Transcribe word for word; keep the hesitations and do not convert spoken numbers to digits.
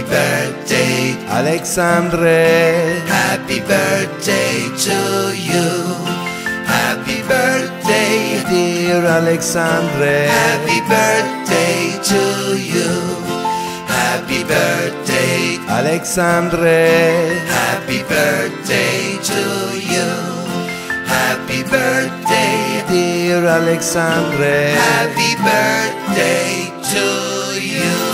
Happy birthday, Aleksandr. Happy birthday to you. Happy birthday, dear Aleksandr. Happy birthday to you. Happy birthday, Aleksandr. Happy birthday to you. Happy birthday, dear Aleksandr. Happy birthday to you.